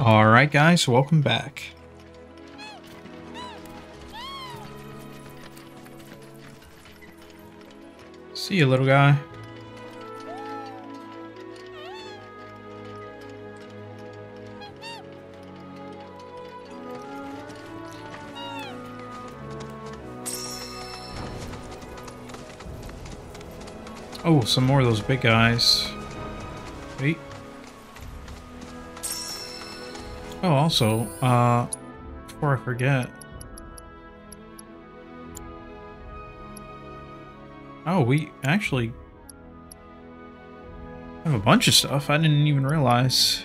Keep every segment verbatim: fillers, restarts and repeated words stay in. Alright guys, welcome back. See you, little guy. Oh, some more of those big guys. Wait. Oh, also, uh, before I forget. Oh, we actually have a bunch of stuff. I didn't even realize.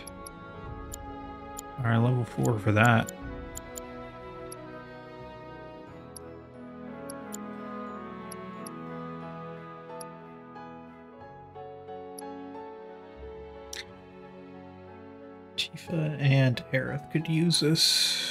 Alright, level four for that. Tifa and Aerith could use this.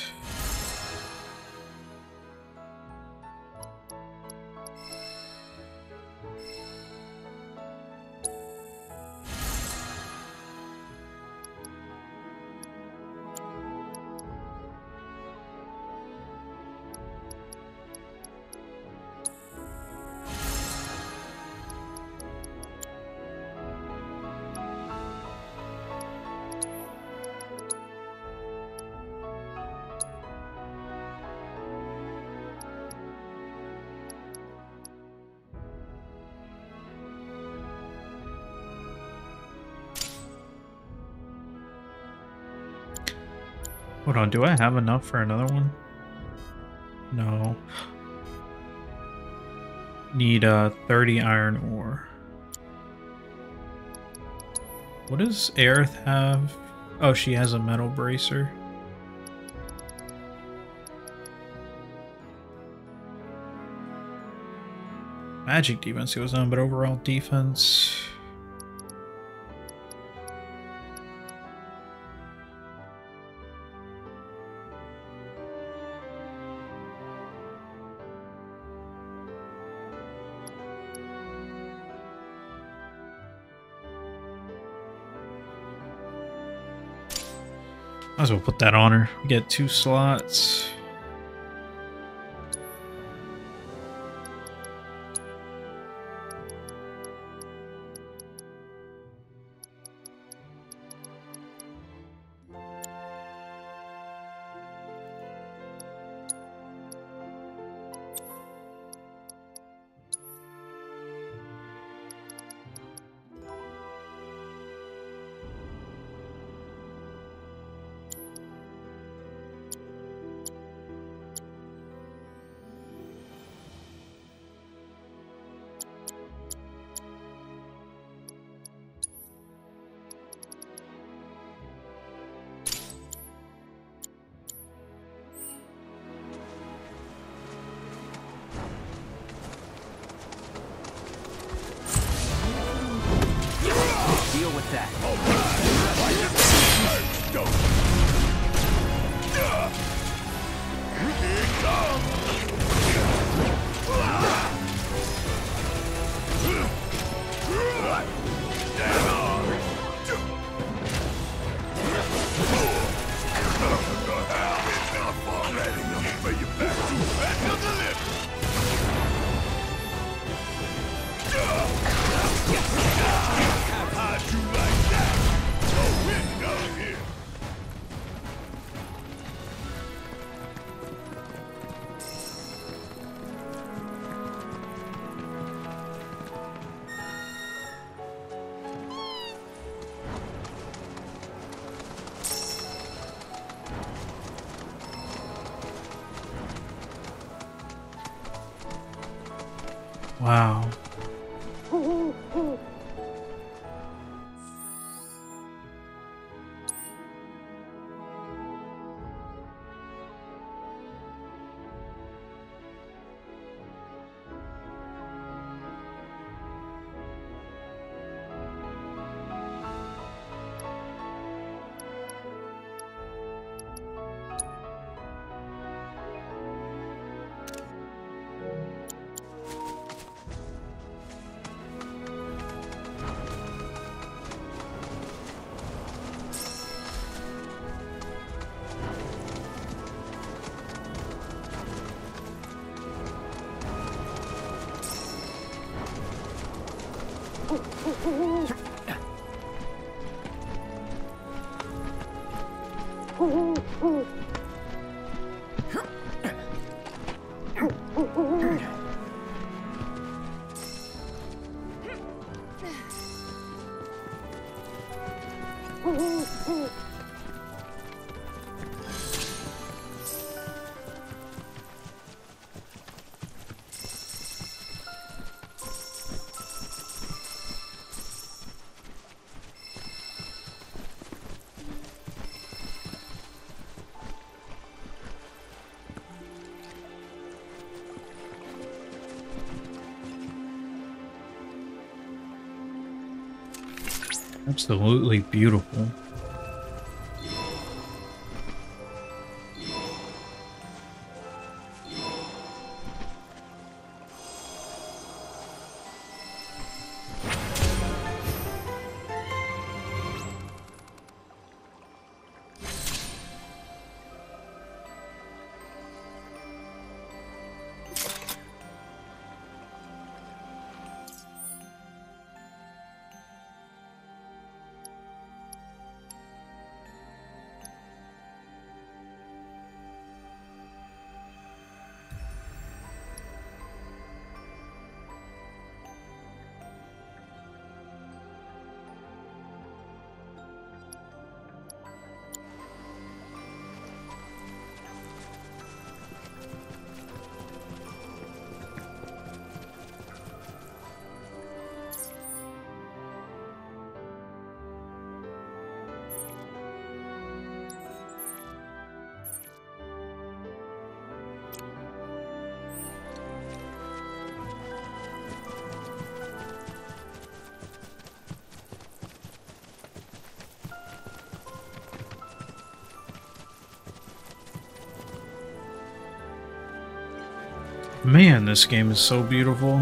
Hold on, do I have enough for another one? No. Need uh, thirty iron ore. What does Aerith have? Oh, she has a metal bracer. Magic defense goes on, but overall defense... Might as well put that on her. We get two slots. Wow. Absolutely beautiful. Man, this game is so beautiful.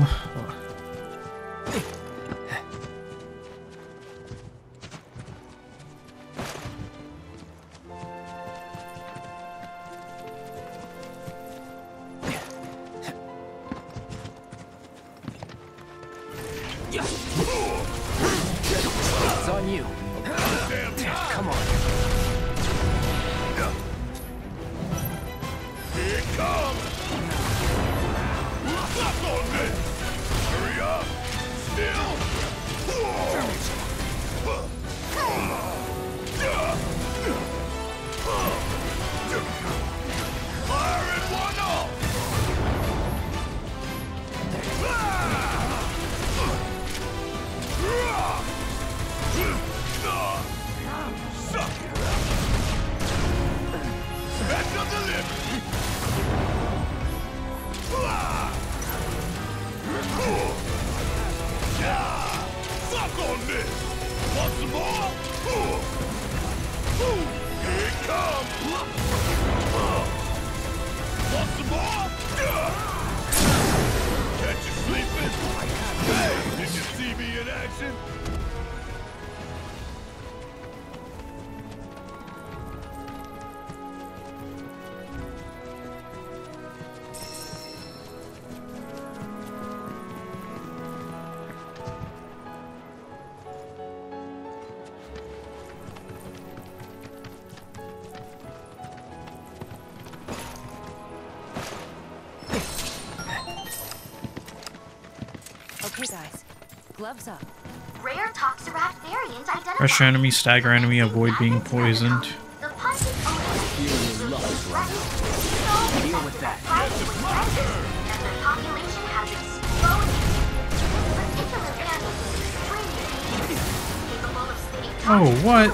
Gloves up. Rare Toxorat variant identified. Rush enemy, stagger enemy, avoid being poisoned. The punch is only deal with that. And the population has exploded. Particularly on the street. Capable of sitting. Oh, what?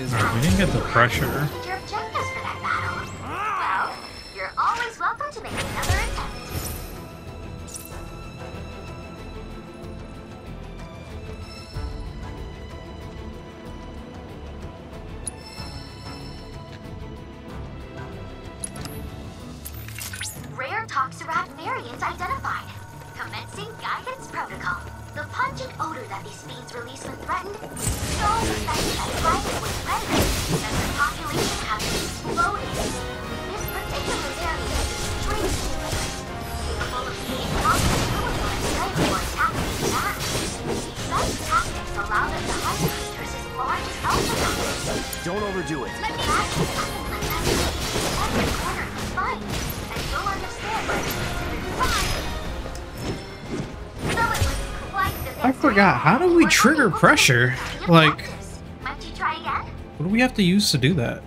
Oh, we didn't get the pressure. Your objectives for that battle. Well, you're always welcome to make another attempt. Rare Toxorat variant identified. Commencing guidance protocol. The pungent odor that these fiends release when threatened is so effective that life was rendered that the population has exploded. This particular area is extremely dangerous, capable of being possibility when Deiform active now. Such tactics allow them to hunt creatures as large as Ultradox. Don't overdo it. Let me ask you something like that. Every corner is fine, and you'll understand why this is fine. I forgot, how do we trigger pressure? Like, what do we have to use to do that?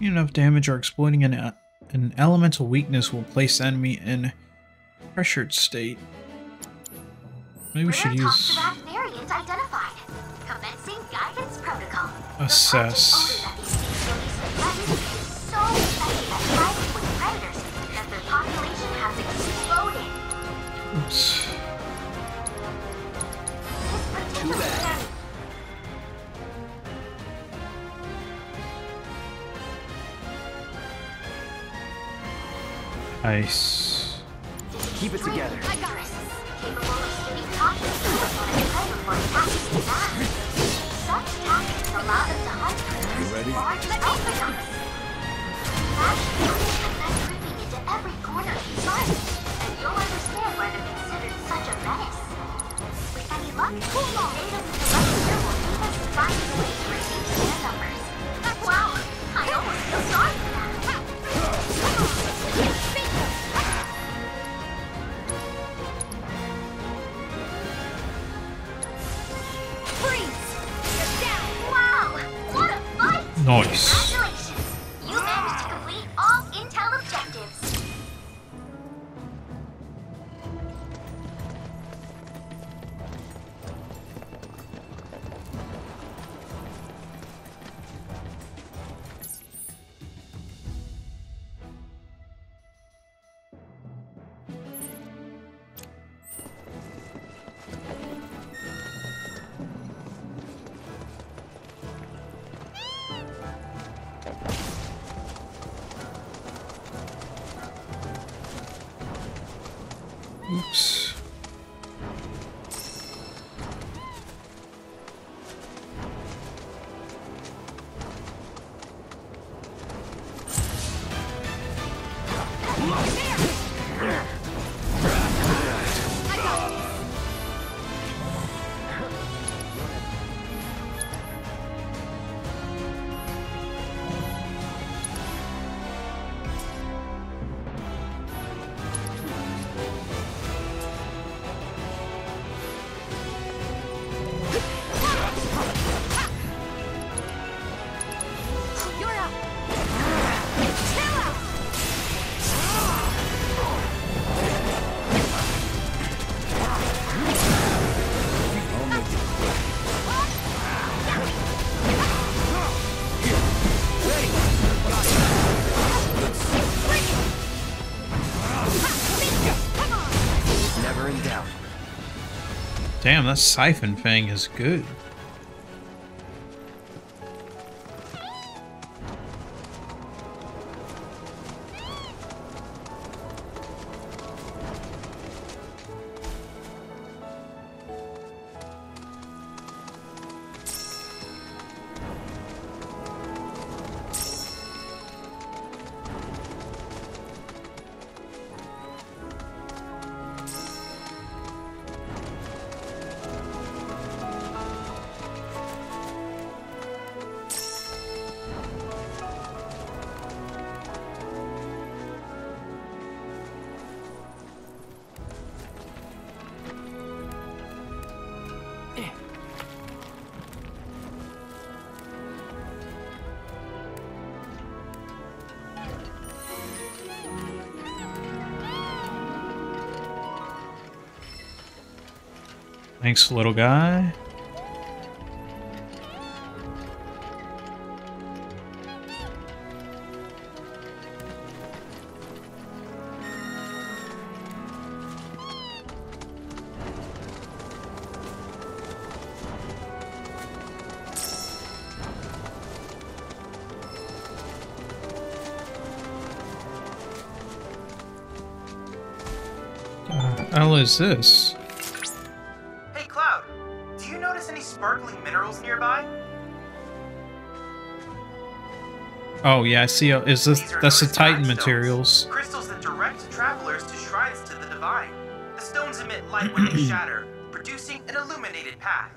Enough damage or exploiting an, an elemental weakness will place the enemy in pressured state. Maybe we should use assess. Oops. Nice. Keep it together. I got it. You ready? And you'll understand why they're considered such a menace. With any luck, cool off. Wow, I almost feel sorry for that. Nice. Congratulations! You managed to complete all intel objectives. Damn, that Siphon Fang is good. Thanks, little guy. Is this? Hey Cloud, do you notice any sparkling minerals nearby? Oh yeah, I see. A, is this that's the Titan materials? Crystals that direct travelers to shrines to the divine. The stones emit light when they shatter, producing an illuminated path.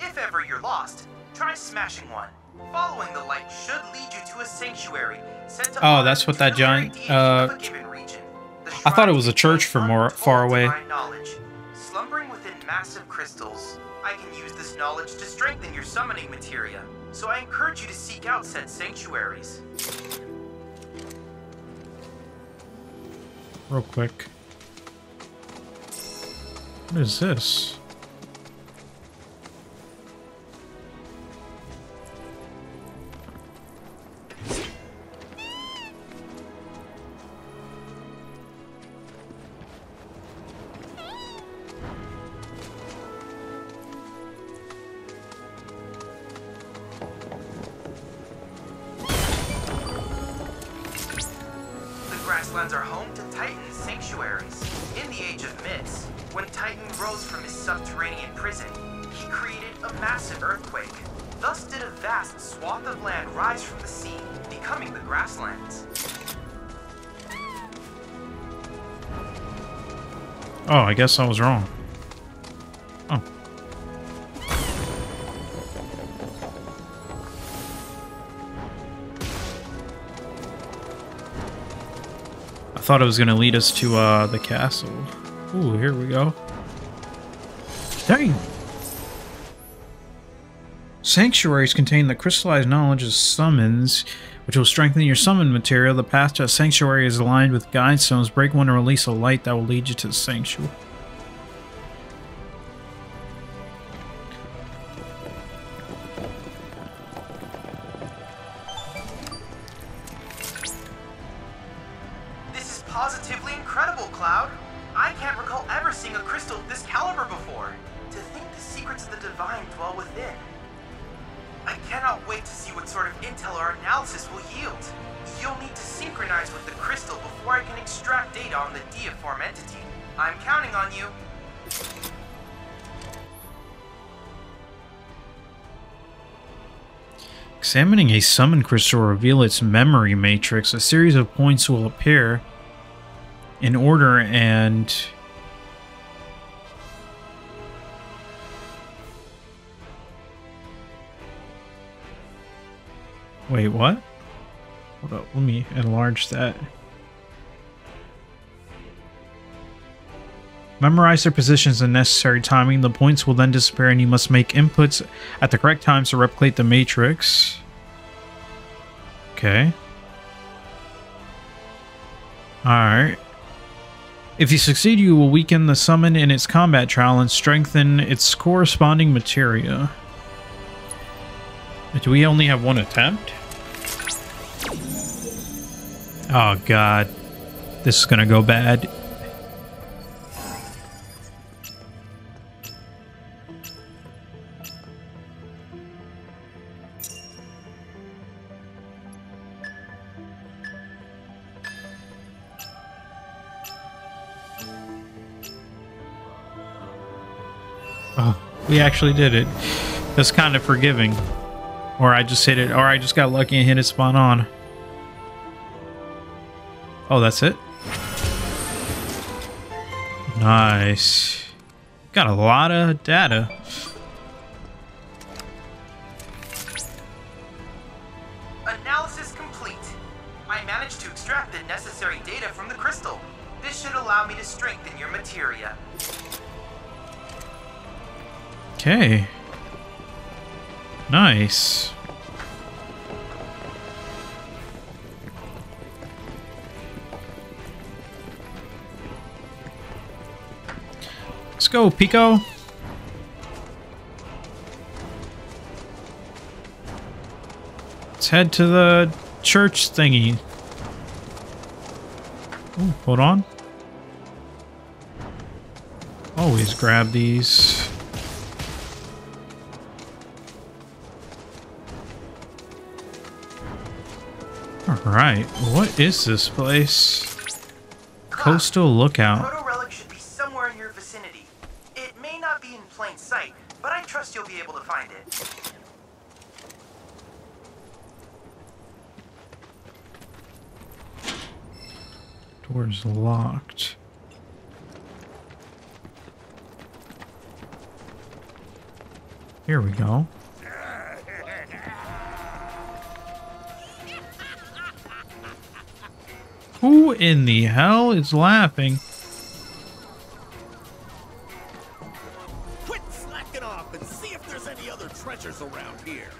If ever you're lost, try smashing one. Following the light should lead you to a sanctuary. Set to oh, that's what that giant. Uh, I thought it was a church from more far away. Slumbering within massive crystals, I can use this knowledge to strengthen your summoning materia. So I encourage you to seek out said sanctuaries. Real quick. What is this? Oh, I guess I was wrong. Oh. I thought it was going to lead us to uh, the castle. Ooh, here we go. Dang! Sanctuaries contain the crystallized knowledge of summons, which will strengthen your summon material. The path to a sanctuary is aligned with guide stones. Break one to release a light that will lead you to the sanctuary. This is positively incredible, Cloud. I can't recall ever seeing a crystal of this caliber before. To think the secrets of the divine dwell within. I cannot wait to see what sort of intel our analysis will yield. You'll need to synchronize with the crystal before I can extract data on the Deiform entity. I'm counting on you. Examining a summon crystal will reveal its memory matrix. A series of points will appear in order and... Wait, what? Hold up, let me enlarge that. Memorize their positions and necessary timing. The points will then disappear and you must make inputs at the correct times to replicate the matrix. Okay. Alright. If you succeed, you will weaken the summon in its combat trial and strengthen its corresponding materia. Do we only have one attempt? Oh god. This is gonna go bad. Oh, we actually did it. That's kind of forgiving. Or I just hit it, or I just got lucky and hit it spawn on. Oh, that's it? Nice. Got a lot of data. Analysis complete. I managed to extract the necessary data from the crystal. This should allow me to strengthen your materia. Okay. Nice. Let's go, Pico. Let's head to the church thingy. Ooh, hold on. Always grab these. Alright, what is this place? Coastal Lookout. Proto relic should be somewhere in your vicinity. It may not be in plain sight, but I trust you'll be able to find it. Door's locked. Here we go. Who in the hell is laughing? Quit slacking off and see if there's any other treasures around here.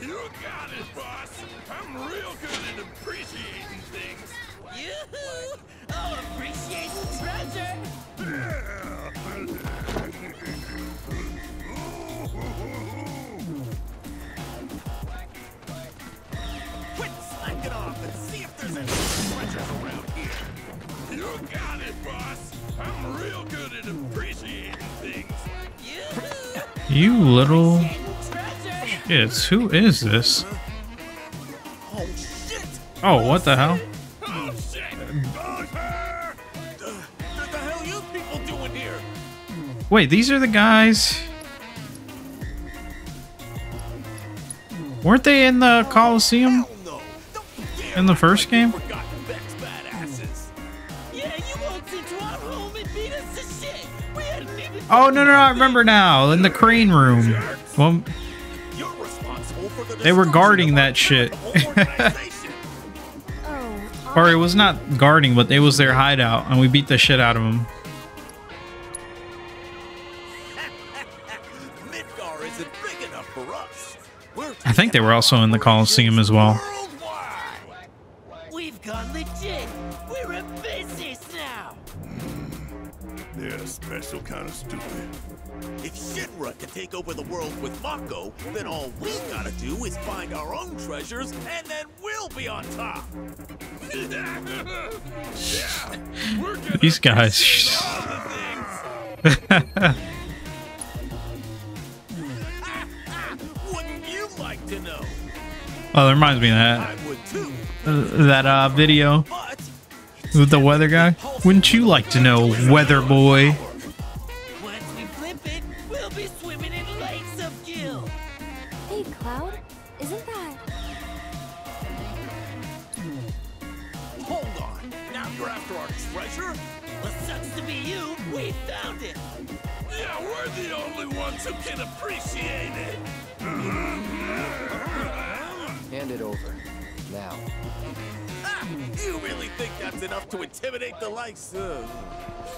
You got it, boss. I'm real good at appreciating things. Yoo-hoo! I'll appreciate treasure! Quit slacking off and see if there's any around here. You got it, boss. I'm real good at appreciating things. You little shits. Who is this? Oh, shit. Oh, what the hell? Oh, shit. What the hell are you people doing here? Wait, these are the guys. Weren't they in the Colosseum in the first game? Oh, no, no, no, I remember now. In the crane room. Well, they were guarding that shit. Or it was not guarding, but it was their hideout, and we beat the shit out of them. I think they were also in the Colosseum as well. We've gone legit. We're in business now. They're a special kind of stupid. If Shinra can take over the world with Mako, then all we gotta do is find our own treasures, and then we'll be on top. Yeah, these guys. Wouldn't you like to know? Oh, that reminds me of that uh, that uh, video. With the weather guy? Wouldn't you like to know, weather boy? Once we flip it, we'll be swimming in lakes of guilt. Hey, Cloud, isn't that? Hold on. Now you're after our treasure? What sucks to be you, we found it. Yeah, we're the only ones who can appreciate it. Hand it over. Now. You really think that's enough to intimidate the likes of...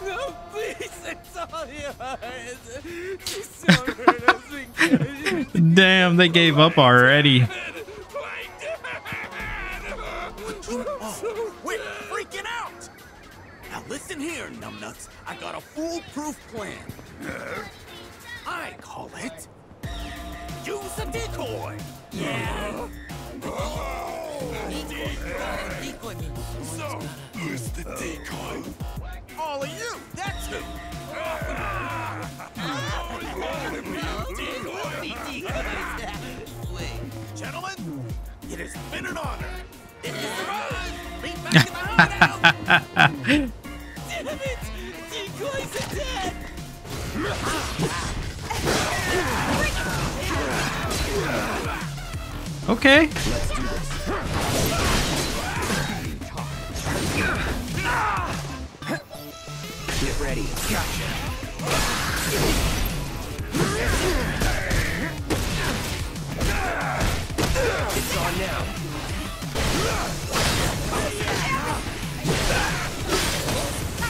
No, please, it's all yours. She's so hurt as we can. Damn, they gave up already. My dad. Oh, we're freaking out. Now listen here, numbnuts. I got a foolproof plan. I call it... Use a decoy. Yeah. Oh. Decoy. So, who's the decoy? All of you, that's who! Gentlemen, it has been an honor. If you survive, be back in the hideout! Damn it! Decoys are dead! Okay. Let's do this. Get ready. Gotcha. It's on now.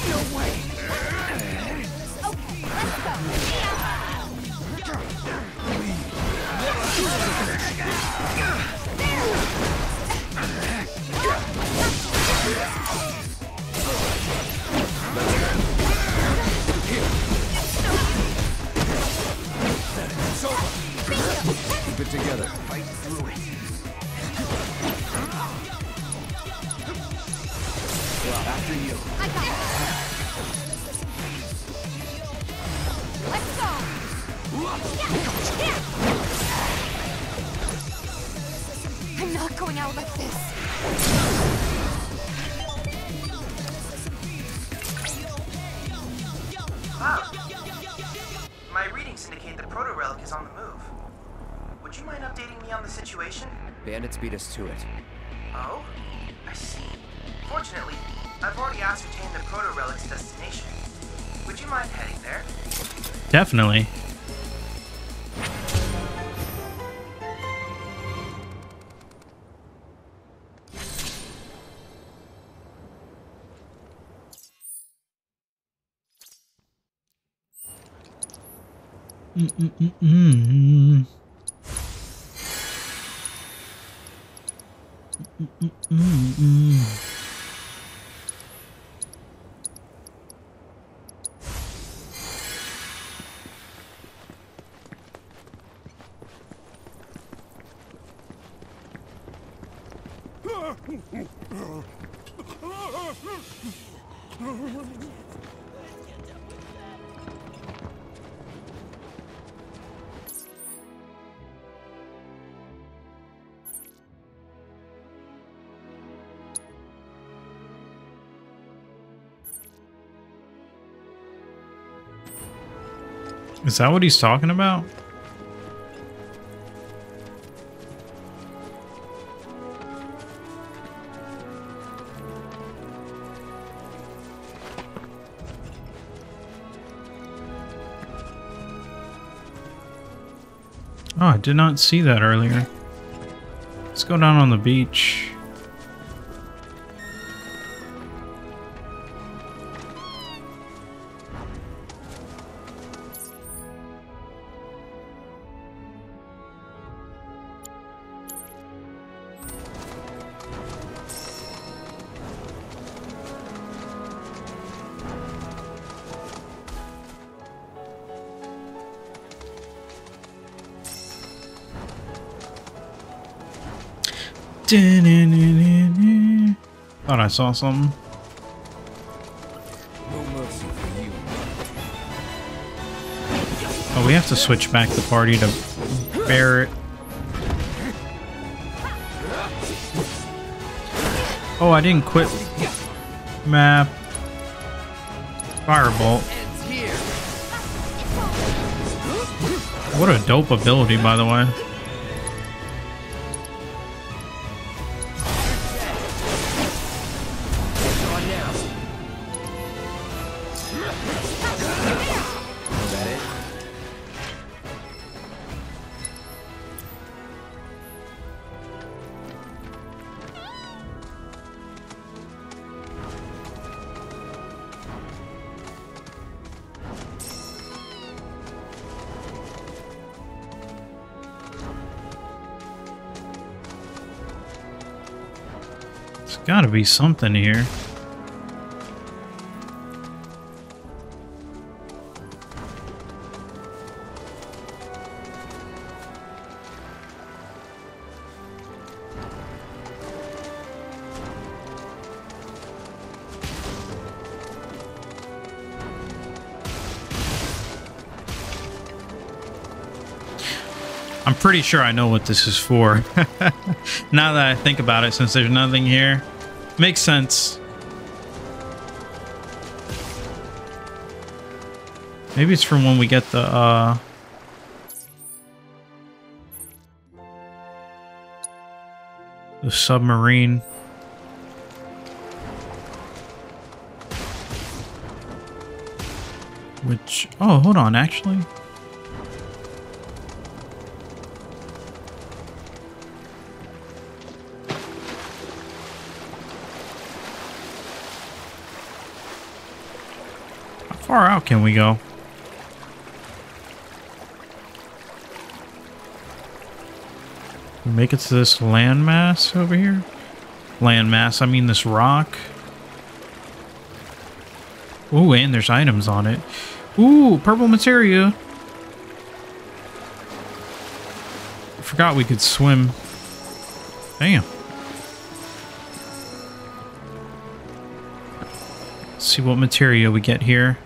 No way. Okay, let's go. I'm not going out like this. Wow. My readings indicate the proto-relic is on the move. Would you mind updating me on the situation? Bandits beat us to it. Oh? I see. Fortunately, I've already ascertained the proto-relic's destination. Would you mind heading there? Definitely. Mm-mm-mm-mm. Mm-mm-mm-mm. Is that what he's talking about? Oh, I did not see that earlier. Let's go down on the beach. Thought I saw something. Oh, we have to switch back the party to Barret. Oh, I didn't quit map. Firebolt. What a dope ability, by the way. Gotta be something here. I'm pretty sure I know what this is for. Now that I think about it, since there's nothing here. Makes sense. Maybe it's from when we get the, uh... the submarine. Which... oh, hold on, actually. How far out can we go? We make it to this landmass over here? Landmass, I mean this rock. Ooh, and there's items on it. Ooh, purple materia. I forgot we could swim. Damn. Let's see what materia we get here.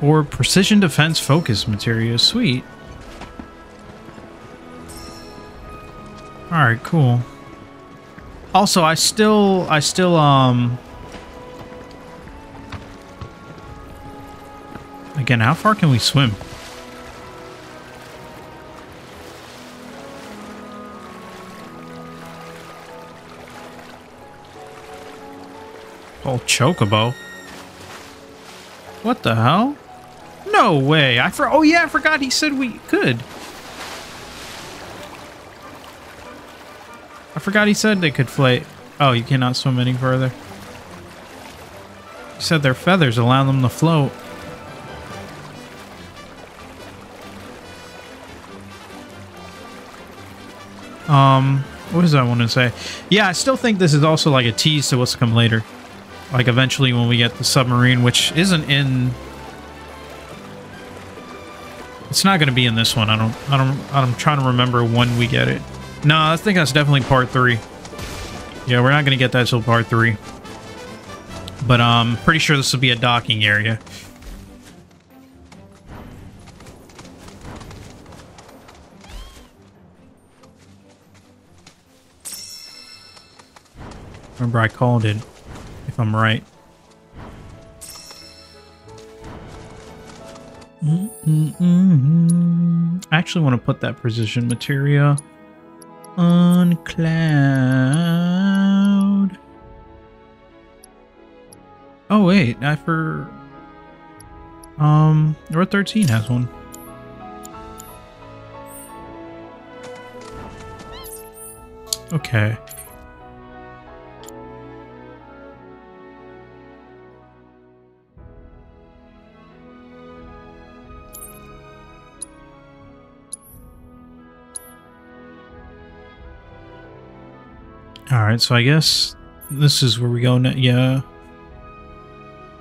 Or precision defense focus materia. Sweet. Alright, cool. Also, I still, I still, um... Again, how far can we swim? Oh, Chocobo. What the hell? No way! I for- Oh yeah, I forgot he said we could. I forgot he said they could float. Oh, you cannot swim any further. He said their feathers allow them to float. Um, what does I want to say? Yeah, I still think this is also like a tease to what's to come later. Like eventually when we get the submarine, which isn't in... It's not going to be in this one. I don't, I don't, I'm trying to remember when we get it. No, I think that's definitely part three. Yeah, we're not going to get that till part three. But I'm um, pretty sure this will be a docking area. Remember, I called it, if I'm right. Mm-mm-mm-mm. I actually want to put that precision materia on Cloud. Oh wait, I for um Red thirteen has one. Okay. Alright, so I guess this is where we go now. Yeah.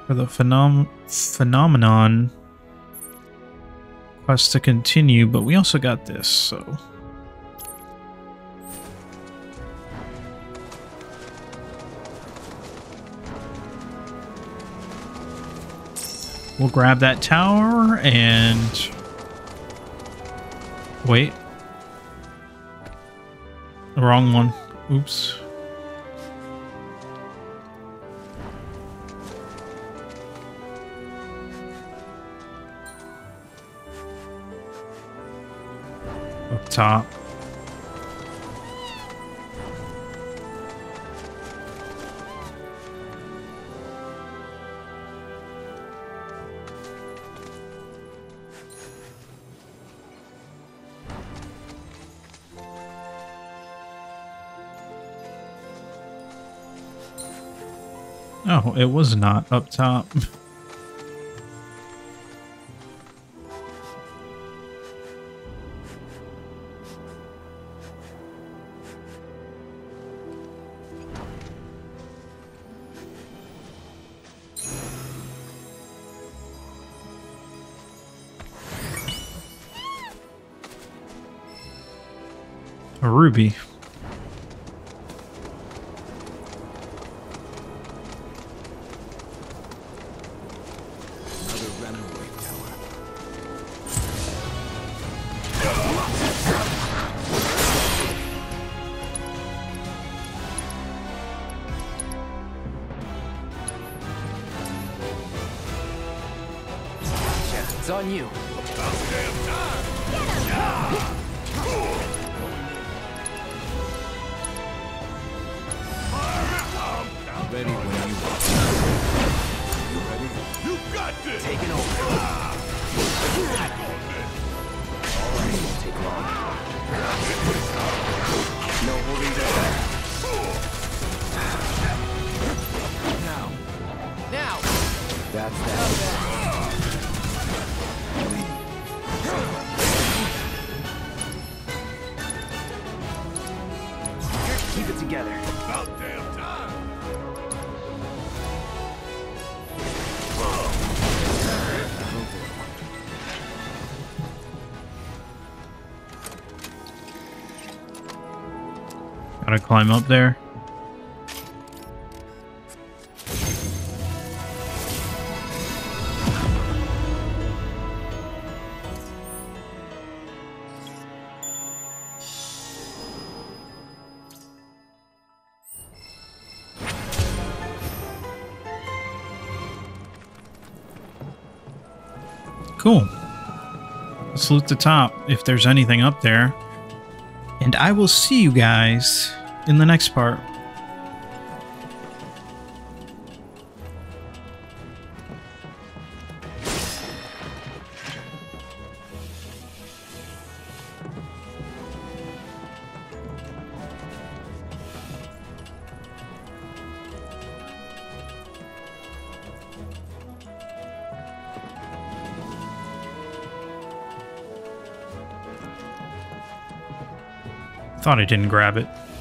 For the phenom phenomenon quest to continue, but we also got this, so. We'll grab that tower and. Wait. The wrong one. Oops. Up top. Oh, it was not up top. A ruby. Gotta climb up there. Cool. Let's loot the top if there's anything up there. And I will see you guys in the next part. I thought I didn't grab it.